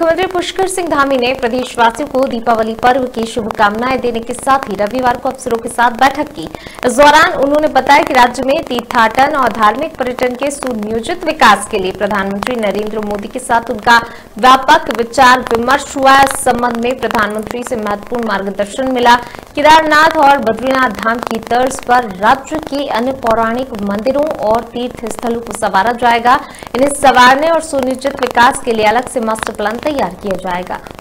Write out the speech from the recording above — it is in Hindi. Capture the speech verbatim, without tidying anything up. मुख्यमंत्री पुष्कर सिंह धामी ने प्रदेशवासियों को दीपावली पर्व की शुभकामनाएं देने के साथ ही रविवार को अफसरों के साथ बैठक की। इस दौरान उन्होंने बताया कि राज्य में तीर्थाटन और धार्मिक पर्यटन के सुनियोजित विकास के लिए प्रधानमंत्री नरेंद्र मोदी के साथ उनका व्यापक विचार विमर्श हुआ। इस संबंध में प्रधानमंत्री से महत्वपूर्ण मार्गदर्शन मिला। केदारनाथ और बद्रीनाथ धाम की तर्ज पर राज्य के अन्य पौराणिक मंदिरों और तीर्थ स्थलों को संवारा जाएगा। इन्हें संवारने और सुनियोजित विकास के लिए अलग से मास्टर प्लान तैयार किया जाएगा।